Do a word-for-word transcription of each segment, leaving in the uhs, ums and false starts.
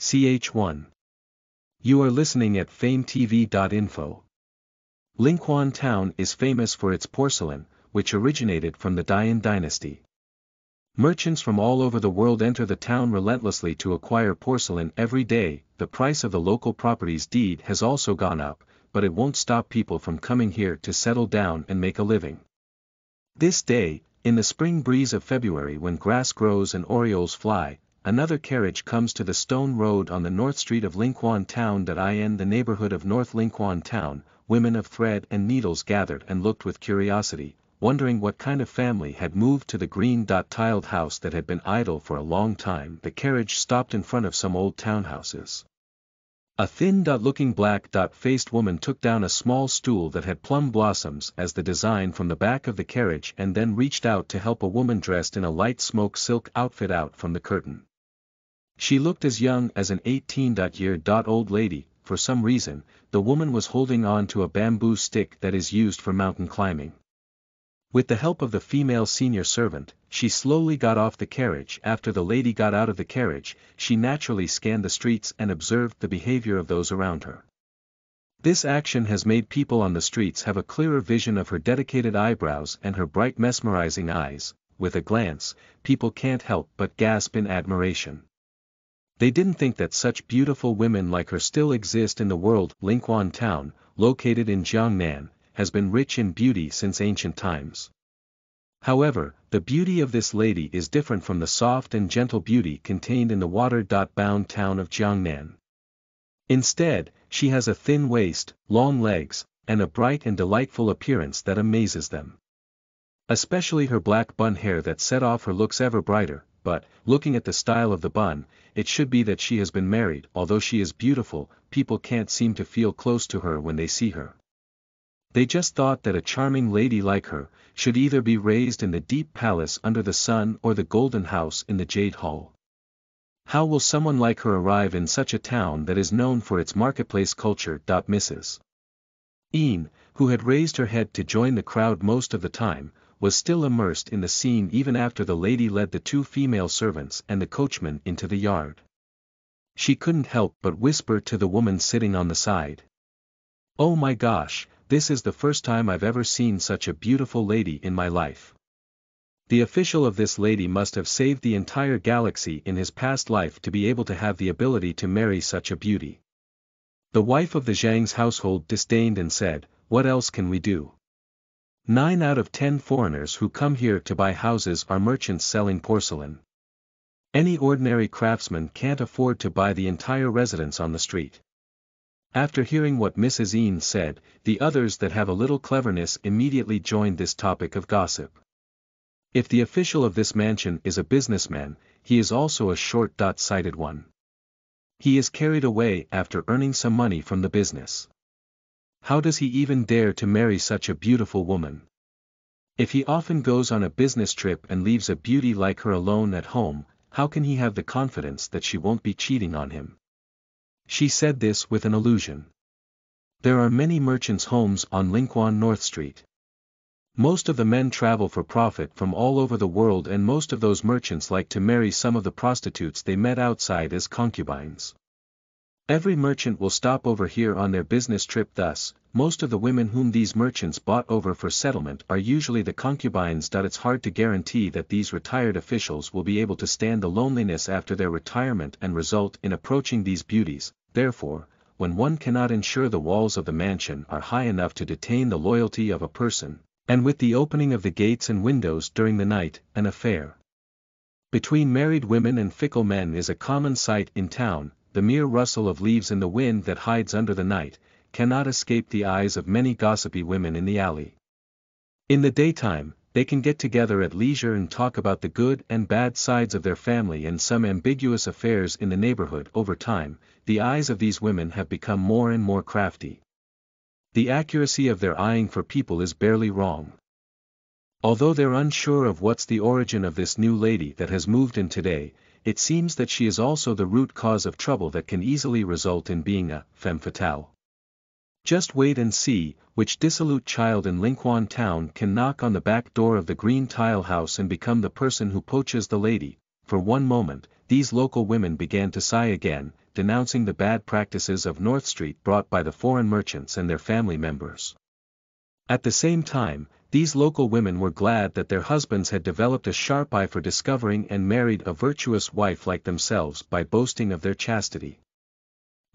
C H one. You are listening at fame t v dot info. Lingquan town is famous for its porcelain, which originated from the Dian dynasty. Merchants from all over the world enter the town relentlessly to acquire porcelain every day. The price of the local property's deed has also gone up, but it won't stop people from coming here to settle down and make a living. This day, in the spring breeze of February, when grass grows and orioles fly, another carriage comes to the stone road on the north street of Lingquan town that I in the neighborhood of North Lingquan town. Women of thread and needles gathered and looked with curiosity, wondering what kind of family had moved to the green-tiled house that had been idle for a long time. The carriage stopped in front of some old townhouses. A thin-looking black-faced woman took down a small stool that had plum blossoms as the design from the back of the carriage and then reached out to help a woman dressed in a light smoke silk outfit out from the curtain. She looked as young as an eighteen-year-old lady. For some reason, the woman was holding on to a bamboo stick that is used for mountain climbing. With the help of the female senior servant, she slowly got off the carriage. After the lady got out of the carriage, she naturally scanned the streets and observed the behavior of those around her. This action has made people on the streets have a clearer vision of her dedicated eyebrows and her bright mesmerizing eyes. With a glance, people can't help but gasp in admiration. They didn't think that such beautiful women like her still exist in the world. Lingquan town, located in Jiangnan, has been rich in beauty since ancient times. However, the beauty of this lady is different from the soft and gentle beauty contained in the water-bound town of Jiangnan. Instead, she has a thin waist, long legs, and a bright and delightful appearance that amazes them. Especially her black bun hair that set off her looks ever brighter, but, looking at the style of the bun, it should be that she has been married. Although she is beautiful, people can't seem to feel close to her when they see her. They just thought that a charming lady like her should either be raised in the deep palace under the sun or the golden house in the Jade Hall. How will someone like her arrive in such a town that is known for its marketplace culture? Missus Yin, who had raised her head to join the crowd most of the time, was still immersed in the scene even after the lady led the two female servants and the coachman into the yard. She couldn't help but whisper to the woman sitting on the side. Oh my gosh, this is the first time I've ever seen such a beautiful lady in my life. The official of this lady must have saved the entire galaxy in his past life to be able to have the ability to marry such a beauty. The wife of the Zhang's household disdained and said, what else can we do? Nine out of ten foreigners who come here to buy houses are merchants selling porcelain. Any ordinary craftsman can't afford to buy the entire residence on the street. After hearing what Missus Yin said, the others that have a little cleverness immediately joined this topic of gossip. If the official of this mansion is a businessman, he is also a short-sighted one. He is carried away after earning some money from the business. How does he even dare to marry such a beautiful woman? If he often goes on a business trip and leaves a beauty like her alone at home, how can he have the confidence that she won't be cheating on him? She said this with an allusion. There are many merchants' homes on Lingquan North Street. Most of the men travel for profit from all over the world, and most of those merchants like to marry some of the prostitutes they met outside as concubines. Every merchant will stop over here on their business trip. Thus, most of the women whom these merchants bought over for settlement are usually the concubines. It's hard to guarantee that these retired officials will be able to stand the loneliness after their retirement and result in approaching these beauties. Therefore, when one cannot ensure the walls of the mansion are high enough to detain the loyalty of a person, and with the opening of the gates and windows during the night, an affair between married women and fickle men is a common sight in town. The mere rustle of leaves in the wind that hides under the night cannot escape the eyes of many gossipy women in the alley. In the daytime, they can get together at leisure and talk about the good and bad sides of their family and some ambiguous affairs in the neighborhood. Over time, the eyes of these women have become more and more crafty. The accuracy of their eyeing for people is barely wrong. Although they're unsure of what's the origin of this new lady that has moved in today, it seems that she is also the root cause of trouble that can easily result in being a femme fatale. Just wait and see which dissolute child in Lingquan town can knock on the back door of the green tile house and become the person who poaches the lady. For one moment, these local women began to sigh again, denouncing the bad practices of North Street brought by the foreign merchants and their family members. At the same time, these local women were glad that their husbands had developed a sharp eye for discovering and married a virtuous wife like themselves by boasting of their chastity.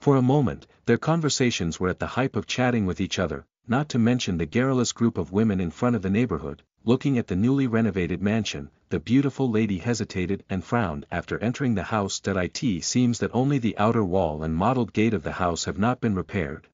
For a moment, their conversations were at the hype of chatting with each other, not to mention the garrulous group of women in front of the neighborhood. Looking at the newly renovated mansion, the beautiful lady hesitated and frowned after entering the house. It seems that only the outer wall and mottled gate of the house have not been repaired.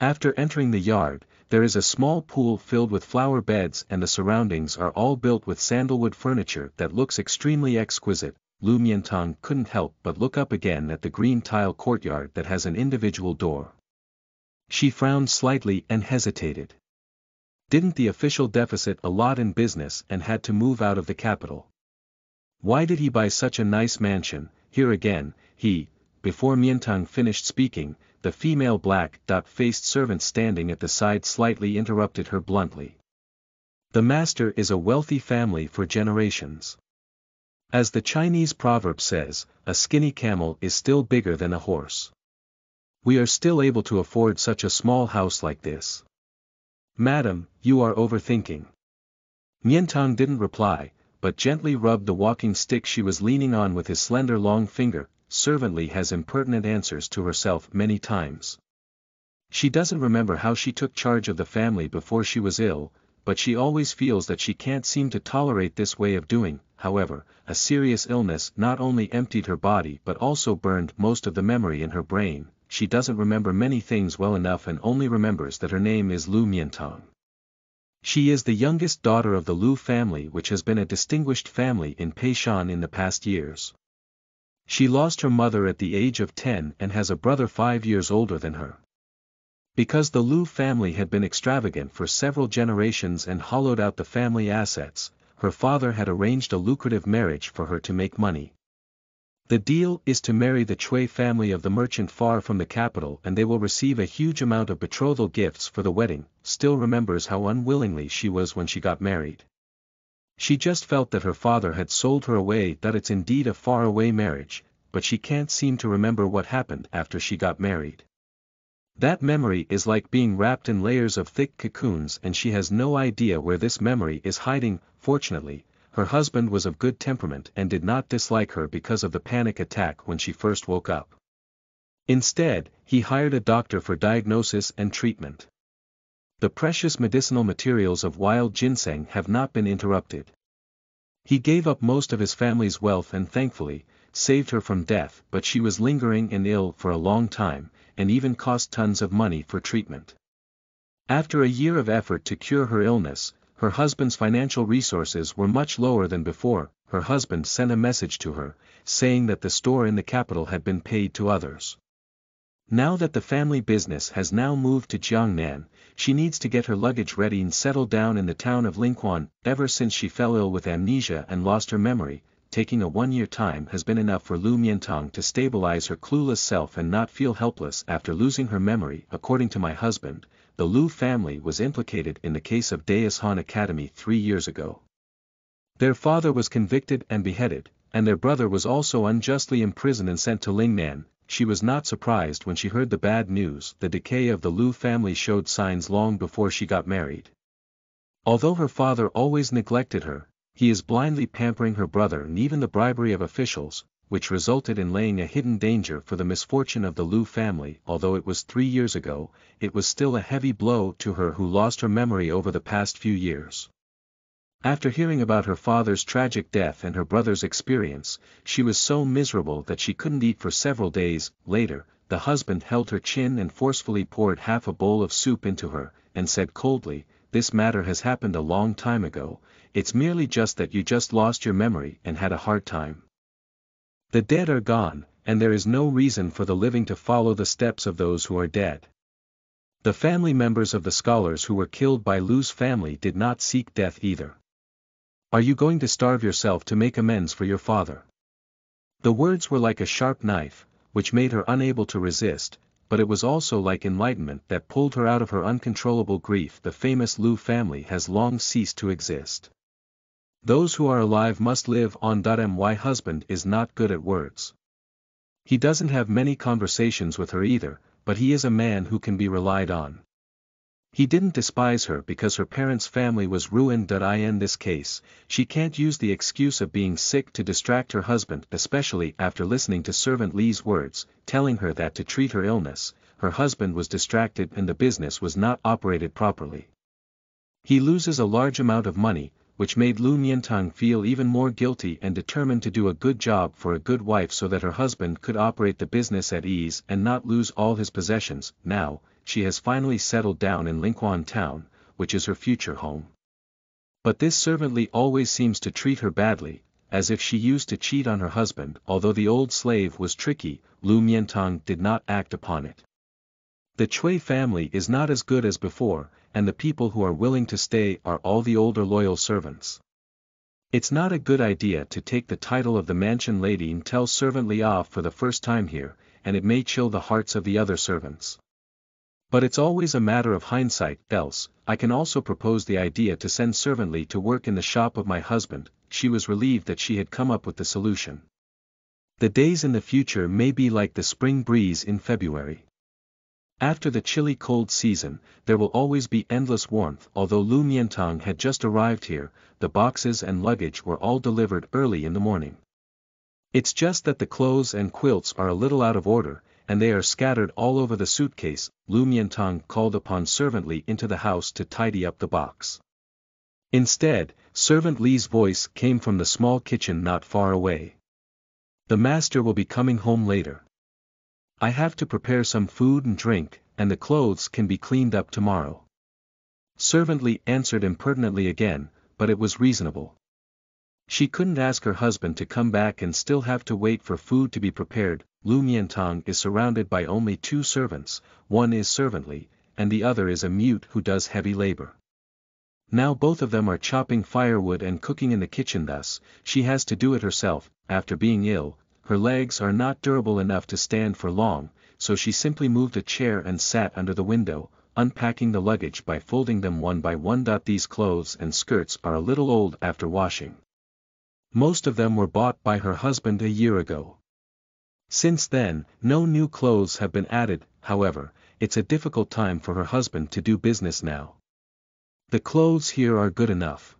After entering the yard, there is a small pool filled with flower beds and the surroundings are all built with sandalwood furniture that looks extremely exquisite. Lu Mientang couldn't help but look up again at the green tile courtyard that has an individual door. She frowned slightly and hesitated. Didn't the official deficit a lot in business and had to move out of the capital? Why did he buy such a nice mansion? Here again, he, before Mientang finished speaking, the female black-faced servant standing at the side slightly interrupted her bluntly. The master is a wealthy family for generations. As the Chinese proverb says, a skinny camel is still bigger than a horse. We are still able to afford such a small house like this. Madam, you are overthinking. Mientang didn't reply, but gently rubbed the walking stick she was leaning on with his slender long finger. Servantly has impertinent answers to herself many times. She doesn't remember how she took charge of the family before she was ill, but she always feels that she can't seem to tolerate this way of doing. However, a serious illness not only emptied her body but also burned most of the memory in her brain. She doesn't remember many things well enough and only remembers that her name is Lu Mientang. She is the youngest daughter of the Lu family, which has been a distinguished family in Peishan in the past years. She lost her mother at the age of ten and has a brother five years older than her. Because the Lu family had been extravagant for several generations and hollowed out the family assets, her father had arranged a lucrative marriage for her to make money. The deal is to marry the Chui family of the merchant far from the capital and they will receive a huge amount of betrothal gifts for the wedding. Still remembers how unwillingly she was when she got married. She just felt that her father had sold her away, that it's indeed a faraway marriage, but she can't seem to remember what happened after she got married. That memory is like being wrapped in layers of thick cocoons and she has no idea where this memory is hiding. Fortunately, her husband was of good temperament and did not dislike her because of the panic attack when she first woke up. Instead, he hired a doctor for diagnosis and treatment. The precious medicinal materials of wild ginseng have not been interrupted. He gave up most of his family's wealth and thankfully, saved her from death, but she was lingering and ill for a long time, and even cost tons of money for treatment. After a year of effort to cure her illness, her husband's financial resources were much lower than before. Her husband sent a message to her, saying that the store in the capital had been paid to others. Now that the family business has now moved to Jiangnan, she needs to get her luggage ready and settle down in the town of Lingquan. Ever since she fell ill with amnesia and lost her memory, taking a one-year time has been enough for Lu Mientang to stabilize her clueless self and not feel helpless after losing her memory. According to my husband, the Lu family was implicated in the case of Deus Han Academy three years ago. Their father was convicted and beheaded, and their brother was also unjustly imprisoned and sent to Lingnan. She was not surprised when she heard the bad news. The decay of the Lu family showed signs long before she got married. Although her father always neglected her, he is blindly pampering her brother and even the bribery of officials, which resulted in laying a hidden danger for the misfortune of the Lu family. Although it was three years ago, it was still a heavy blow to her who lost her memory over the past few years. After hearing about her father's tragic death and her brother's experience, she was so miserable that she couldn't eat for several days. Later, the husband held her chin and forcefully poured half a bowl of soup into her, and said coldly, "This matter has happened a long time ago. It's merely just that you just lost your memory and had a hard time. The dead are gone, and there is no reason for the living to follow the steps of those who are dead." The family members of the scholars who were killed by Lu's family did not seek death either. "Are you going to starve yourself to make amends for your father?" The words were like a sharp knife, which made her unable to resist, but it was also like enlightenment that pulled her out of her uncontrollable grief. The famous Lu family has long ceased to exist. Those who are alive must live on. My husband is not good at words. He doesn't have many conversations with her either, but he is a man who can be relied on. He didn't despise her because her parents' family was ruined. In this case, she can't use the excuse of being sick to distract her husband, especially after listening to Servant Lee's words, telling her that to treat her illness, her husband was distracted and the business was not operated properly. He loses a large amount of money, which made Lu Mientang feel even more guilty and determined to do a good job for a good wife so that her husband could operate the business at ease and not lose all his possessions. Now, she has finally settled down in Lingquan town, which is her future home. But this servant Li always seems to treat her badly, as if she used to cheat on her husband. Although the old slave was tricky, Lu Mientang did not act upon it. The Chui family is not as good as before, and the people who are willing to stay are all the older loyal servants. It's not a good idea to take the title of the mansion lady and tell Servant Li off for the first time here, and it may chill the hearts of the other servants. But it's always a matter of hindsight. Else, I can also propose the idea to send Servant Li to work in the shop of my husband. She was relieved that she had come up with the solution. The days in the future may be like the spring breeze in February. After the chilly cold season, there will always be endless warmth. Although Lu Mientang had just arrived here, the boxes and luggage were all delivered early in the morning. It's just that the clothes and quilts are a little out of order, and they are scattered all over the suitcase. Lu Mientang called upon Servant Li into the house to tidy up the box. Instead, Servant Li's voice came from the small kitchen not far away. The master will be coming home later. I have to prepare some food and drink, and the clothes can be cleaned up tomorrow. Servant Li answered impertinently again, but it was reasonable. She couldn't ask her husband to come back and still have to wait for food to be prepared. Lu Mientang is surrounded by only two servants. One is Servant Li, and the other is a mute who does heavy labor. Now both of them are chopping firewood and cooking in the kitchen. Thus, she has to do it herself. After being ill, her legs are not durable enough to stand for long, so she simply moved a chair and sat under the window, unpacking the luggage by folding them one by one. These clothes and skirts are a little old after washing. Most of them were bought by her husband a year ago. Since then, no new clothes have been added. However, it's a difficult time for her husband to do business now. The clothes here are good enough.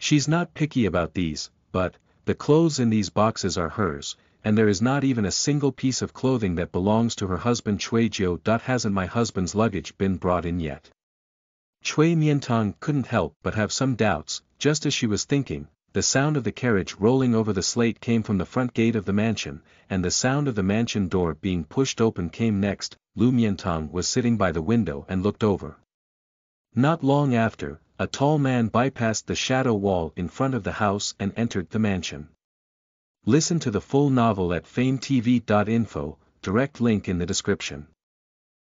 She's not picky about these, but the clothes in these boxes are hers, and there is not even a single piece of clothing that belongs to her husband Chui Jiu. Hasn't my husband's luggage been brought in yet? Chui Mientang couldn't help but have some doubts. Just as she was thinking, the sound of the carriage rolling over the slate came from the front gate of the mansion, and the sound of the mansion door being pushed open came next. Lu Mientang was sitting by the window and looked over. Not long after, a tall man bypassed the shadow wall in front of the house and entered the mansion. Listen to the full novel at fametv dot info, direct link in the description.